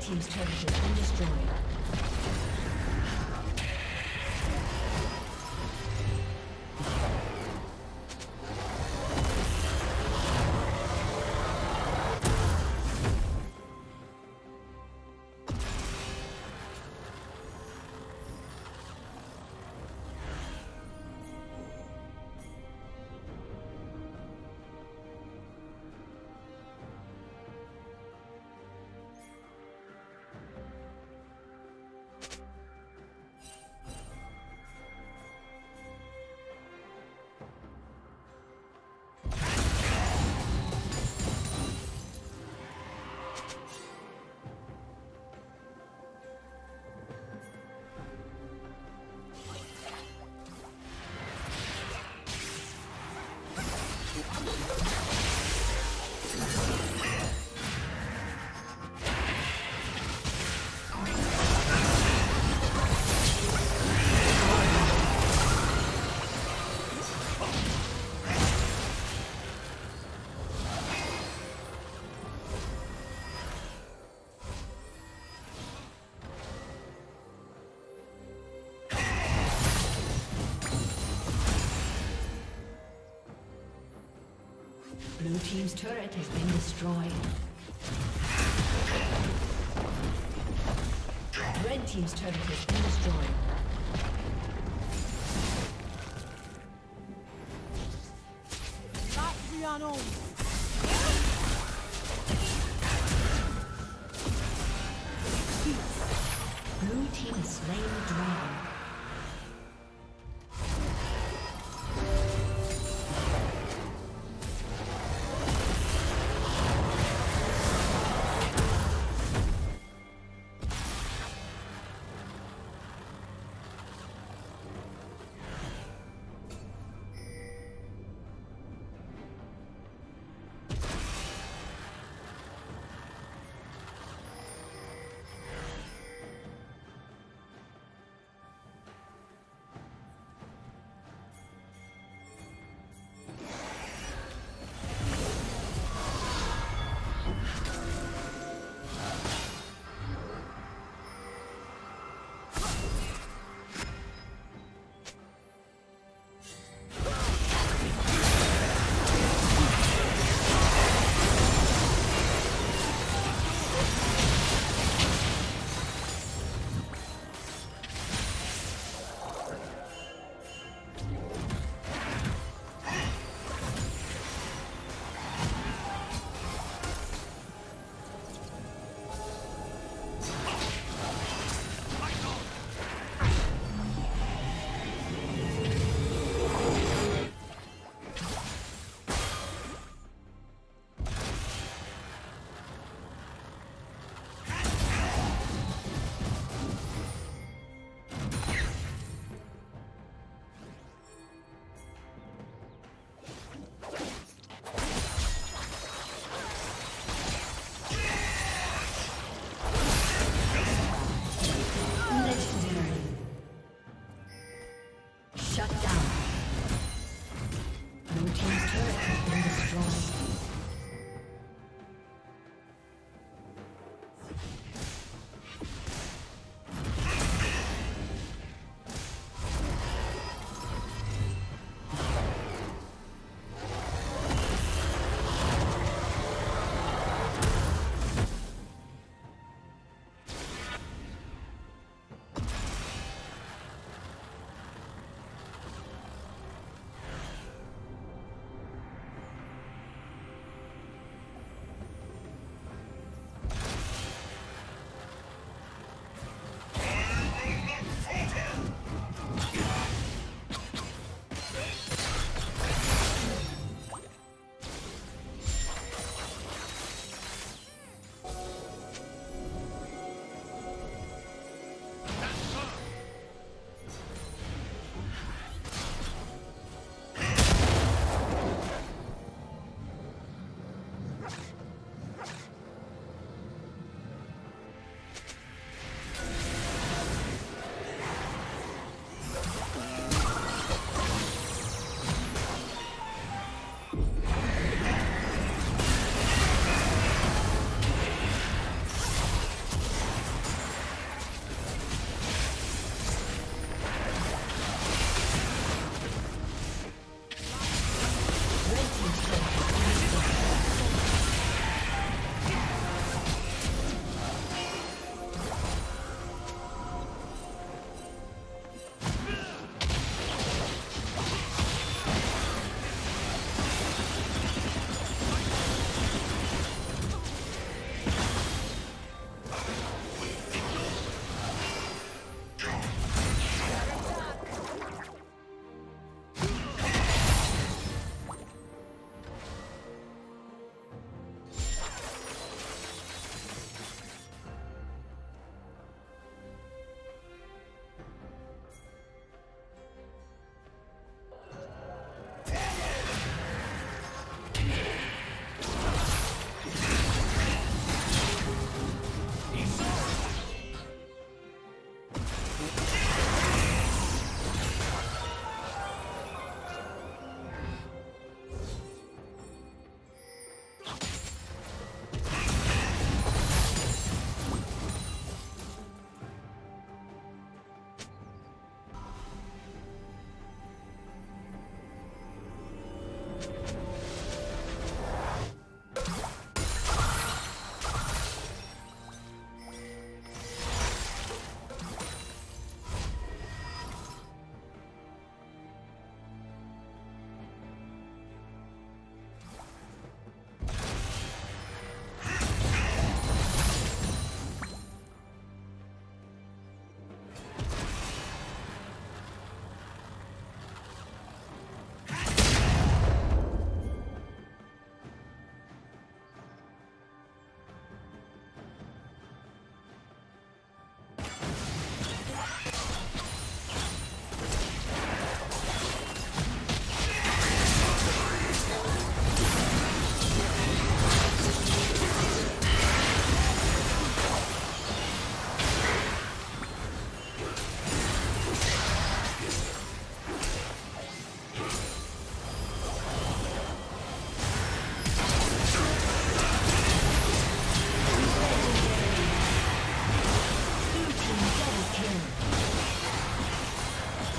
Team's turret has been destroyed. Blue team's turret has been destroyed. Red team's turret has been destroyed. A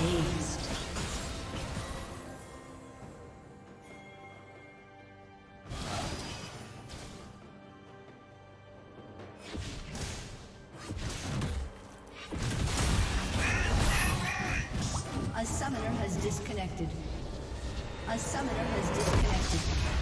summoner has disconnected.